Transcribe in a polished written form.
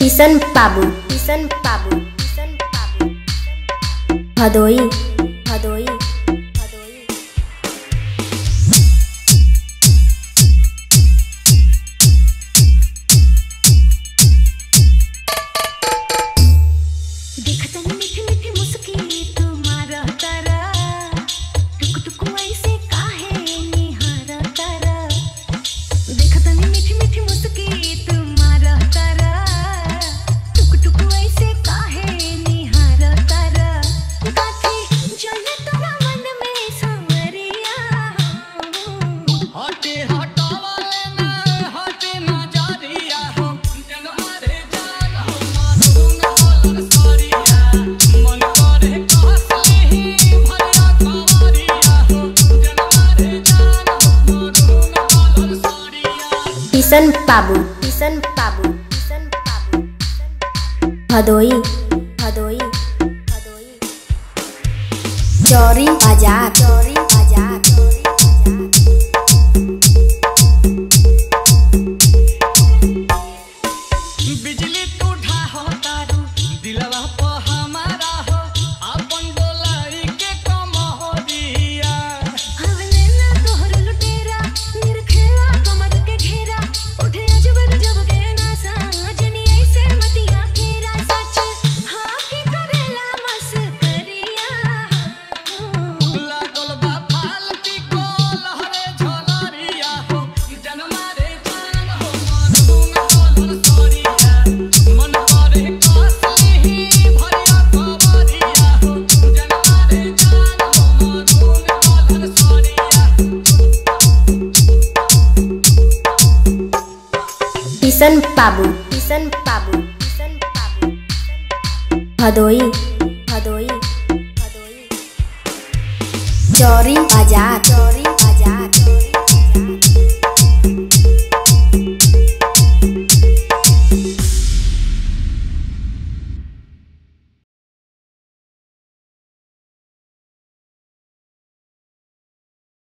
किशन बाबू भदोई किशन बाबू भदोई चौरी बाजार किशन बाबू भदोई चौरी बाजार।